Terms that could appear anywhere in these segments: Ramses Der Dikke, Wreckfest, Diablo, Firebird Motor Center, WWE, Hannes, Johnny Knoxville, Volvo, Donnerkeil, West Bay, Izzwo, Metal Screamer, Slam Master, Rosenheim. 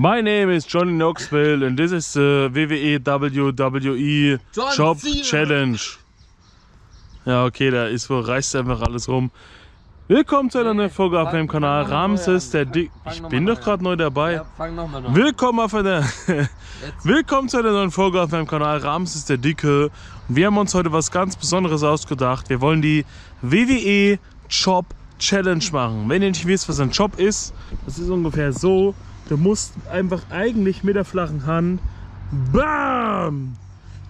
My name is Johnny Knoxville and this is the WWE WWE Job Challenge. Ja, okay, da ist wohl, reißt einfach alles rum. Willkommen zu einer neuen Folge auf dem Kanal Ramses Der Dikke. Ich bin doch gerade neu dabei. Ja, fang nochmal an. Willkommen zu einer neuen Folge auf meinem Kanal Ramses Der Dikke. Und wir haben uns heute was ganz Besonderes ausgedacht. Wir wollen die WWE Job Challenge machen. Wenn ihr nicht wisst, was ein Job ist, das ist ungefähr so. Du musst einfach eigentlich mit der flachen Hand BAM!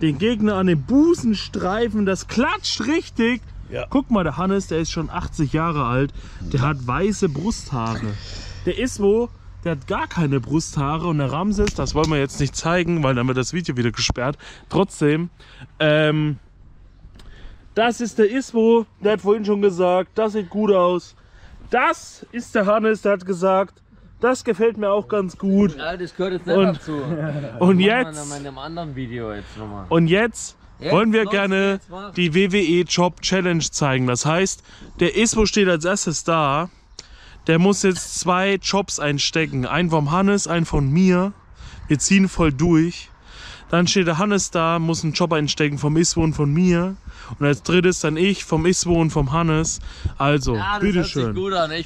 Den Gegner an den Busen streifen. Das klatscht richtig. Ja. Guck mal, der Hannes, der ist schon 80 Jahre alt. Der hat weiße Brusthaare. Der Izzwo, der hat gar keine Brusthaare. Und der Ramses, das wollen wir jetzt nicht zeigen, weil dann wird das Video wieder gesperrt. Trotzdem, das ist der Izzwo. Der hat vorhin schon gesagt, das sieht gut aus. Das ist der Hannes, der hat gesagt, das gefällt mir auch ganz gut. Ja, das gehört jetzt nicht dazu. Und jetzt, in einem anderen Video jetzt nochmal. Und jetzt wollen wir gerne die WWE Job Challenge zeigen. Das heißt, der Izzwo steht als erstes da. Der muss jetzt zwei Jobs einstecken. Einen vom Hannes, einen von mir. Wir ziehen voll durch. Dann steht der Hannes da, muss einen Job einstecken vom Izzwo und von mir. Und als drittes dann ich, vom Izzwo und vom Hannes. Also, ja, bitteschön.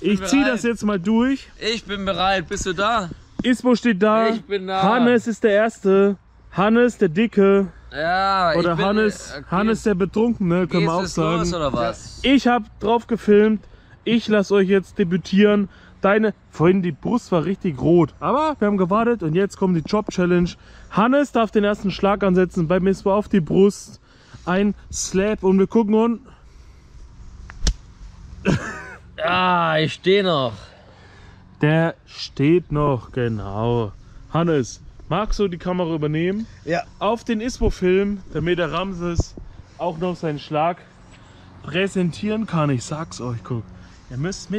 Ich ziehe das jetzt mal durch. Ich bin bereit. Bist du da? Izzwo steht da. Ich bin da. Hannes ist der Erste. Hannes, der Dicke. Ja, oder Hannes, okay. Hannes, der Betrunkene, können wir auch sagen. Los, oder was? Ich habe drauf gefilmt. Ich lasse euch jetzt debütieren. Vorhin die Brust war richtig rot, aber wir haben gewartet und jetzt kommt die Job Challenge. Hannes darf den ersten Schlag ansetzen, bei mir war auf die Brust ein Slap und wir gucken und... Ah, ich stehe noch. Der steht noch, genau. Hannes, magst du die Kamera übernehmen? Ja. Auf den Izzwo-Film, damit der Ramses auch noch seinen Schlag präsentieren kann. Ich sag's euch, guck. Ihr müsst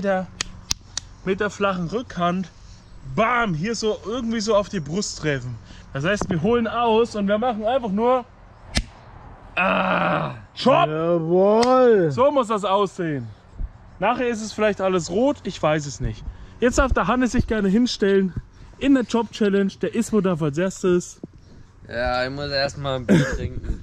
mit der flachen Rückhand, bam, hier so irgendwie so auf die Brust treffen. Das heißt, wir holen aus und wir machen einfach nur Job! Jawohl. So muss das aussehen. Nachher ist es vielleicht alles rot, ich weiß es nicht. Jetzt darf der Hannes sich gerne hinstellen in der Job Challenge. Der Izzwo darf als erstes. Ja, ich muss erstmal ein Bier trinken.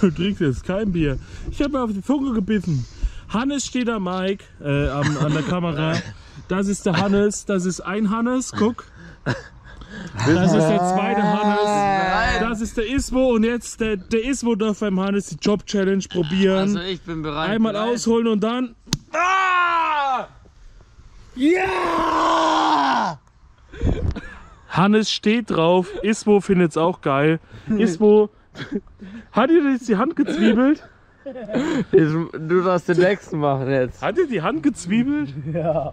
Du trinkst jetzt kein Bier. Ich habe mir auf die Zunge gebissen. Hannes steht am Mike, an der Kamera. Das ist der Hannes, das ist ein Hannes, guck. Das ist der zweite Hannes, das ist der Izzwo und jetzt der Izzwo darf beim Hannes die Job Challenge probieren. Also ich bin bereit. Einmal ausholen und dann... Ah! Ja! Hannes steht drauf, Izzwo findet's auch geil. Izzwo, hat dir jetzt die Hand gezwiebelt? Du darfst den nächsten machen jetzt. Hat dir die Hand gezwiebelt? Ja.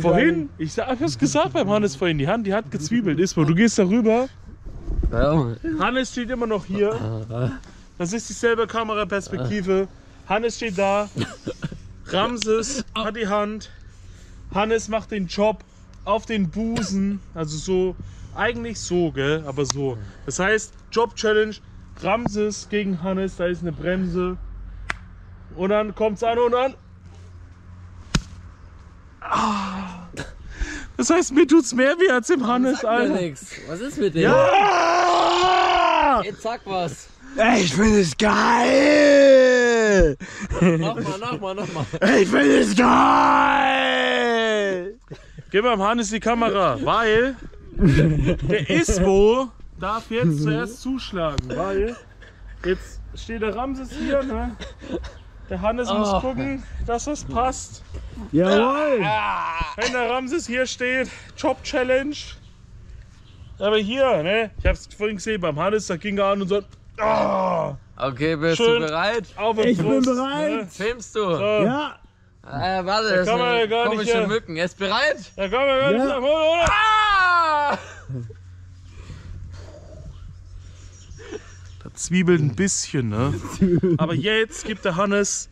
Vorhin, ich hab's gesagt beim Hannes vorhin, die Hand, die hat gezwiebelt. Izzwo, du gehst darüber. Hannes steht immer noch hier. Das ist dieselbe Kameraperspektive. Hannes steht da. Ramses hat die Hand. Hannes macht den Job auf den Busen. Also so, eigentlich so, gell, aber so. Das heißt, Job Challenge. Ramses gegen Hannes, da ist eine Bremse. Und dann kommt's an und an. Ah. Das heißt, mir tut's mehr weh als dem Hannes, Alter. Was ist mit dem? Ja! Jetzt sag was. Ich finde es geil! Nochmal. Ich finde es geil! Gib mal dem Hannes die Kamera, weil der Izzwo darf jetzt zuerst zuschlagen, weil jetzt steht der Ramses hier, ne? Der Hannes muss gucken, dass das passt. Jawohl! Wenn der Ramses hier steht, Job Challenge. Aber hier, ne? Ich hab's vorhin gesehen, beim Hannes, da ging er an und so. Oh, okay, bist du bereit? Ich bin bereit! Ne? Filmst du? So. Ja! Warte, da das kann man ja gar nicht komische Mücken. Ist bereit? Da kann man gar nicht nach oben, oder? Ah! Zwiebeln ein bisschen, ne? Aber jetzt gibt der Hannes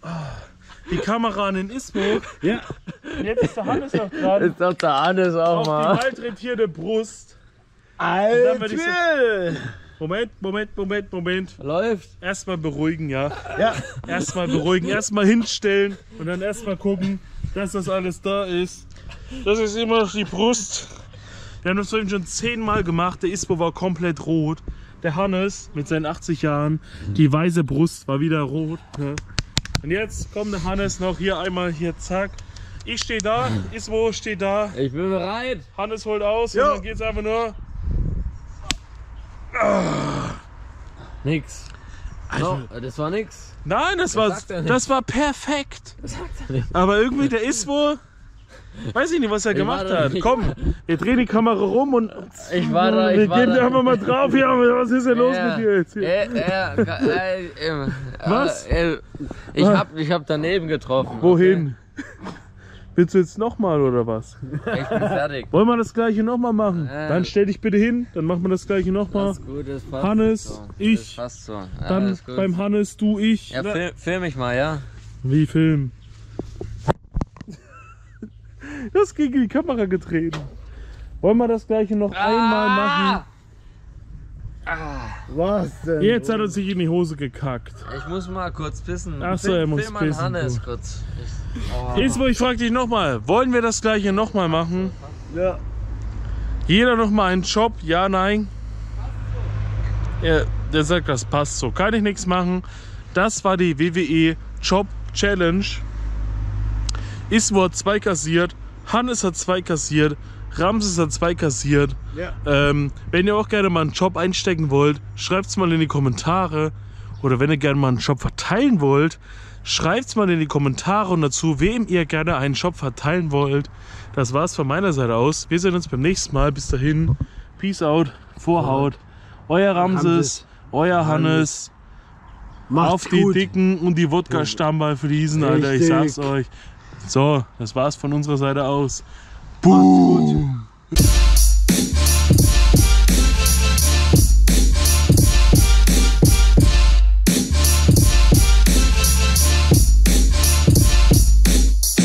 die Kamera an den Izzwo. Ja. Und jetzt ist der Hannes noch dran. Jetzt darf der Hannes auch auf mal. Auf die malträtierte Brust. Alter! So Moment. Läuft. Erstmal beruhigen, ja? Ja. Erstmal beruhigen, erstmal hinstellen und dann erstmal gucken, dass das alles da ist. Das ist immer die Brust. Wir haben das vorhin schon 10-mal gemacht. Der Izzwo war komplett rot. Der Hannes mit seinen 80 Jahren, die weiße Brust war wieder rot. Ne? Und jetzt kommt der Hannes noch hier einmal, hier zack. Ich stehe da, Izzwo steht da. Ich bin bereit. Hannes holt aus und dann geht's einfach nur. Nix. Also, no, das war nix. Nein, das war perfekt. Das sagt er nicht. Aber irgendwie der Izzwo, weiß ich nicht, was er gemacht hat. Komm, wir drehen die Kamera rum und ich war da, wir gehen da einfach mal drauf. Hier, was ist denn los mit dir jetzt? Hier? Was? Ich hab daneben getroffen. Wohin? Okay. Willst du jetzt nochmal oder was? Ich bin fertig. Wollen wir das gleiche nochmal machen? Dann stell dich bitte hin, dann machen wir das gleiche nochmal. Das ist gut, das passt. Hannes, so. Ich. Das passt so. Dann beim Hannes, du, ich. Ja, film mich mal, ja? Wie film? Das gegen die Kamera getreten. Wollen wir das gleiche noch einmal machen? Was denn? Jetzt hat er sich in die Hose gekackt. Ich muss mal kurz pissen. Achso, er muss pissen. Film Hannes kurz. Izzwo, ich frage dich nochmal, wollen wir das gleiche nochmal machen? Ja. Jeder nochmal einen Job, ja, nein? Passt so. Der sagt, das passt so. Kann ich nichts machen. Das war die WWE Job Challenge. Izzwo hat 2 kassiert, Hannes hat 2 kassiert, Ramses hat 2 kassiert. Ja. Wenn ihr auch gerne mal einen Job einstecken wollt, schreibt es mal in die Kommentare. Oder wenn ihr gerne mal einen Job verteilen wollt, schreibt es mal in die Kommentare und dazu, wem ihr gerne einen Job verteilen wollt. Das war's von meiner Seite aus. Wir sehen uns beim nächsten Mal. Bis dahin. Peace out. Vorhaut. Euer Ramses. Euer Hannes. Auf die Dicken und die Wodka-Stammball für diesen, Alter. Ich sag's euch. So, das war's von unserer Seite aus. Boom.